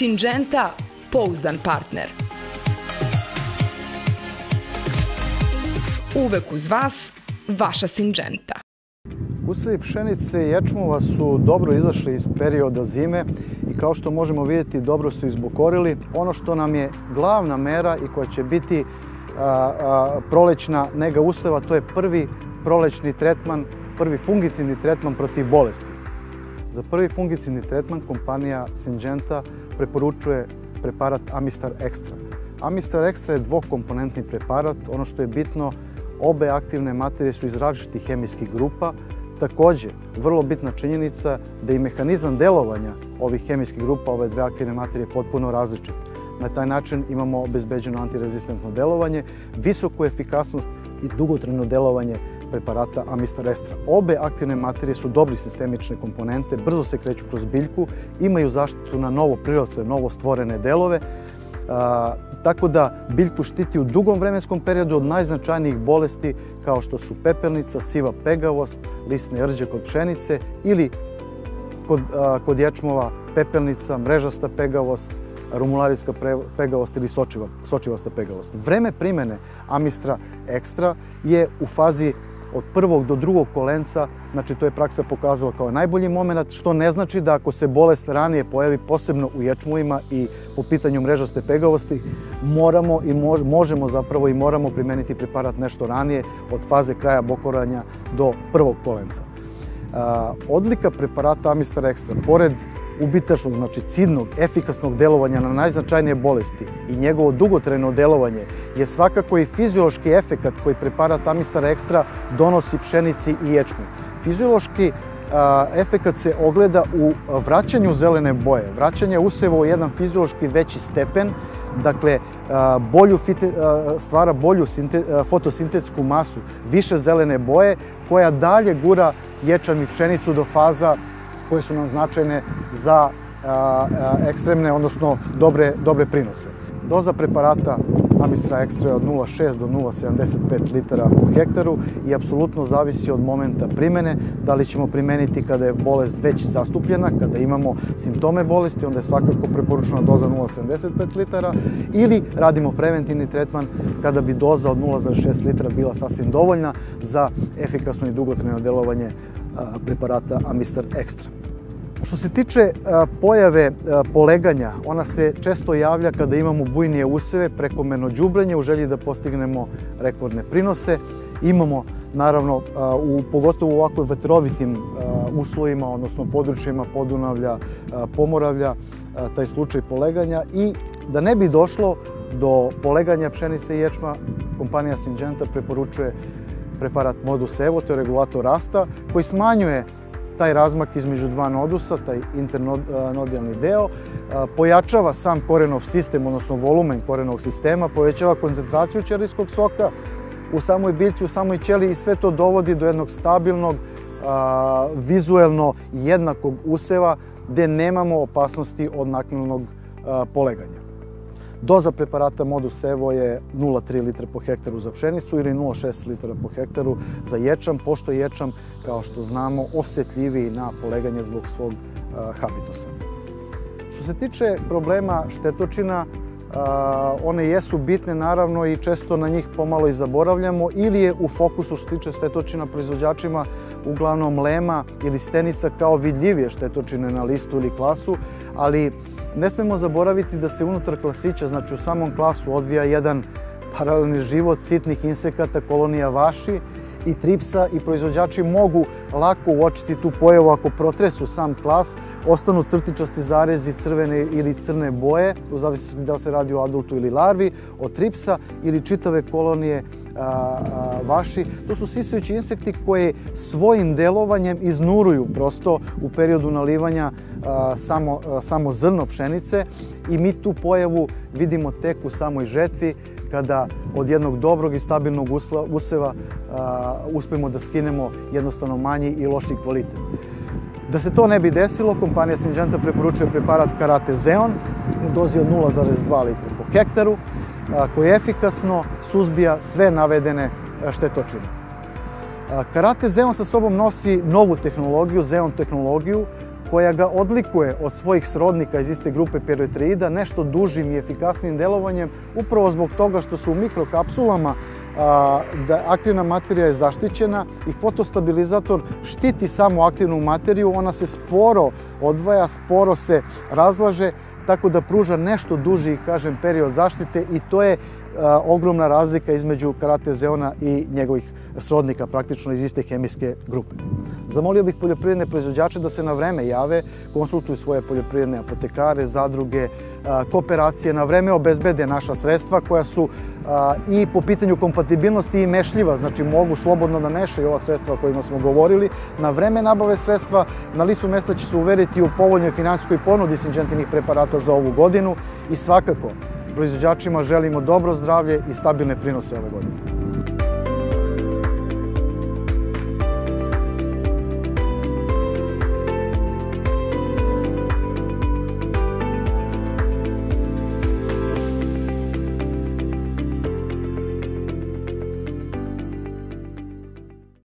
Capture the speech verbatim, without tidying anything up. Syngenta – pouzdan partner. Uvek uz vas, vaša Syngenta. Usevi pšenice i ječmova su dobro izašli iz perioda zime i kao što možemo vidjeti dobro su izbokorili. Ono što nam je glavna mera i koja će biti a, a, prolećna nega useva, to je prvi prolećni tretman, prvi fungicidni tretman protiv bolesti. Za prvi fungicidni tretman kompanija Syngenta preporučuje preparat Amistar Extra. Amistar Extra je dvokomponentni preparat, ono što je bitno, obe aktivne materije su iz različitih hemijskih grupa. Takođe, vrlo bitna činjenica da i mehanizam delovanja ovih hemijskih grupa, ove dve aktivne materije, je potpuno različit. Na taj način imamo obezbeđeno antirezistentno delovanje, visoku efikasnost i dugotrajno delovanje preparata Amistar Extra. Obe aktivne materije su dobri sistemične komponente, brzo se kreću kroz biljku, imaju zaštitu na novo prirasle, novo stvorene delove, a, tako da biljku štiti u dugom vremenskom periodu od najznačajnijih bolesti kao što su pepelnica, siva pegavost, lisne rđe kod pšenice ili kod, a, kod ječmova pepelnica, mrežasta pegavost, rumularijska pegavost ili sočiva, sočivasta pegavost. Vreme primene Amistar Extra je u fazi od prvog do drugog kolenca, znači to je praksa pokazala kao najbolji moment, što ne znači da ako se bolest ranije pojavi posebno u ječmovima i po pitanju mrežaste pegavosti, moramo i mož, možemo zapravo i moramo primeniti preparat nešto ranije od faze kraja bokoranja do prvog kolenca. A, odlika preparata Amistar Extra, pored ubitačnog, znači cidnog, efikasnog delovanja na najznačajnije bolesti i njegovo dugotrajno delovanje je svakako i fiziološki efekat koji preparat Amistar Extra donosi pšenici i ječmu. Fiziološki a, efekat se ogleda u vraćanju zelene boje, vraćanje useva u jedan fiziološki veći stepen, dakle a, bolju fite, a, stvara bolju sinte, a, fotosintetsku masu, više zelene boje koja dalje gura ječam i pšenicu do faza koje su nam značajne za a, ekstremne, odnosno dobre, dobre prinose. Doza preparata Amistar Extra je od nula zarez šest do nula zarez sedamdeset pet litara po hektaru i apsolutno zavisi od momenta primene, da li ćemo primeniti kada je bolest već zastupljena, kada imamo simptome bolesti, onda je svakako preporučena doza nula zarez sedamdeset pet litara, ili radimo preventivni tretman kada bi doza od nula zarez šest litara bila sasvim dovoljna za efikasno i dugotrajno delovanje preparata Amistar Extra. Što se tiče pojave poleganja, ona se često javlja kada imamo bujnije useve, prekomerno đubrenje u želji da postignemo rekordne prinose. Imamo, naravno, u, pogotovo u ovakvim vetrovitim uslovima, odnosno područjima Podunavlja, Pomoravlja, taj slučaj poleganja. I da ne bi došlo do poleganja pšenice i ječma, kompanija Syngenta preporučuje preparat Modus Evo, to je regulator rasta, koji smanjuje taj razmak između dva nodusa, taj internodijalni deo, pojačava sam korenov sistem, odnosno volumen korenovog sistema, povećava koncentraciju ćelijskog soka u samoj biljci, u samoj ćeliji i sve to dovodi do jednog stabilnog, vizuelno jednakog useva gde nemamo opasnosti od naknadnog poleganja. Doza preparata Modus Evo je nula zarez tri litra po hektaru za pšenicu ili nula zarez šest litara po hektaru za ječam, pošto je ječam, kao što znamo, osetljiviji na poleganje zbog svog a, habitusa. Što se tiče problema štetočina, a, one jesu bitne naravno i često na njih pomalo i zaboravljamo ili je u fokusu što se tiče štetočina proizvođačima uglavnom lema ili stenica kao vidljivije štetočine na listu ili klasu, ali ne smemo zaboraviti da se unutar klasića, znači u samom klasu, odvija jedan paralelni život sitnih insekata, kolonija vaši i tripsa i proizvođači mogu lako uočiti tu pojavu ako protresu sam klas, ostanu crtičasti zarezi crvene ili crne boje, u zavisnosti da li se radi o adultu ili larvi, od tripsa ili čitave kolonije a, a, vaši. To su sisajući insekti koji svojim delovanjem iznuruju prosto u periodu nalivanja a, samo, a, samo zrno pšenice i mi tu pojavu vidimo tek u samoj žetvi, kada od jednog dobrog i stabilnog useva a, uspemo da skinemo jednostavno manji i loši kvalitet. Da se to ne bi desilo, kompanija Syngenta preporučuje preparat Karate Zeon u dozi od nula zarez dva litra po hektaru, a, koji efikasno suzbija sve navedene štetočine. A, Karate Zeon sa sobom nosi novu tehnologiju, Zeon tehnologiju, koja ga odlikuje od svojih srodnika iz iste grupe pirotriida nešto dužim i efikasnim delovanjem, upravo zbog toga što su u mikrokapsulama da aktivna materija je zaštićena i fotostabilizator štiti samo aktivnu materiju, ona se sporo odvaja, sporo se razlaže, tako da pruža nešto duži, kažem, period zaštite i to je ogromna razlika između Karate Zeona i njegovih srodnika, praktično iz iste hemijske grupe. Zamolio bih poljoprivredne proizvođače da se na vreme jave, konsultuju svoje poljoprivredne apotekare, zadruge, kooperacije, na vreme obezbede naša sredstva koja su i po pitanju kompatibilnosti i mešljiva, znači mogu slobodno da mešaju ova sredstva o kojima smo govorili, na vreme nabave sredstva, na listu mesta će se uveriti u povoljnoj finansijskoj ponudi sintđentinih preparata za ovu godinu i svakako proizvođačima želimo dobro zdravlje i stabilne prinose ove godine.